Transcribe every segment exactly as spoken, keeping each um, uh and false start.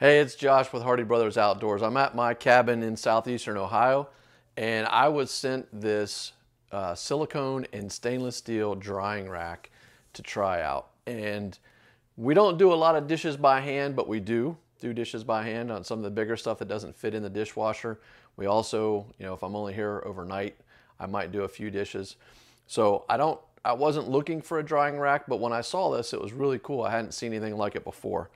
Hey, it's Josh with Hardy Brothers Outdoors. I'm at my cabin in southeastern Ohio, and I was sent this uh, silicone and stainless steel drying rack to try out. And we don't do a lot of dishes by hand, but we do do dishes by hand on some of the bigger stuff that doesn't fit in the dishwasher. We also, you know, if I'm only here overnight, I might do a few dishes. So I don't, I wasn't looking for a drying rack, but when I saw this, it was really cool. I hadn't seen anything like it before.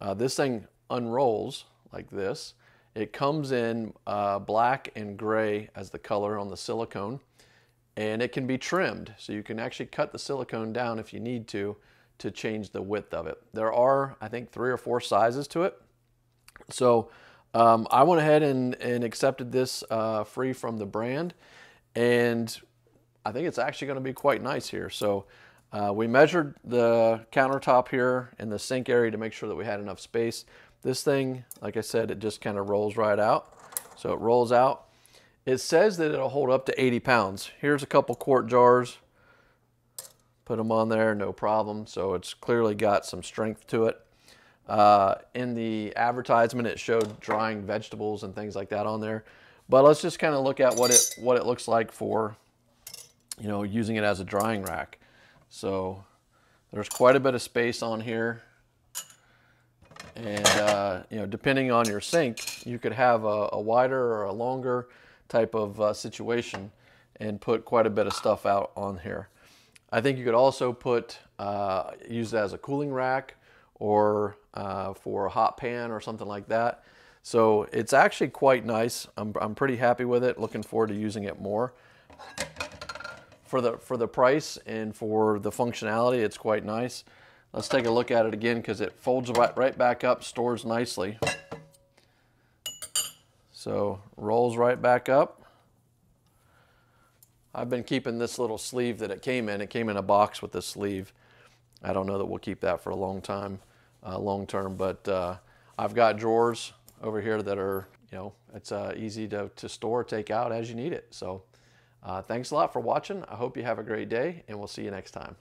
Uh, this thing unrolls like this. It comes in uh, black and gray as the color on the silicone, and it can be trimmed, so you can actually cut the silicone down if you need to to change the width of it. There are, I think, three or four sizes to it. So um, I went ahead and, and accepted this uh, free from the brand, and I think it's actually going to be quite nice here. So uh, we measured the countertop here and the sink area to make sure that we had enough space. This thing, like I said, it just kind of rolls right out. So it rolls out. It says that it'll hold up to eighty pounds. Here's a couple quart jars. Put them on there, no problem. So it's clearly got some strength to it. Uh, in the advertisement, it showed drying vegetables and things like that on there. But let's just kind of look at what it, what it looks like for, you know, using it as a drying rack. So there's quite a bit of space on here. And, uh, you know, depending on your sink, you could have a, a wider or a longer type of uh, situation and put quite a bit of stuff out on here. I think you could also put, uh, use it as a cooling rack or uh, for a hot pan or something like that. So it's actually quite nice. I'm, I'm pretty happy with it. Looking forward to using it more. For the, for the price and for the functionality, it's quite nice. Let's take a look at it again because it folds right back up, stores nicely. So rolls right back up. I've been keeping this little sleeve that it came in. It came in a box with this sleeve. I don't know that we'll keep that for a long time, uh, long term, but uh, I've got drawers over here that are, you know, it's uh, easy to, to store, take out as you need it. So uh, thanks a lot for watching. I hope you have a great day, and we'll see you next time.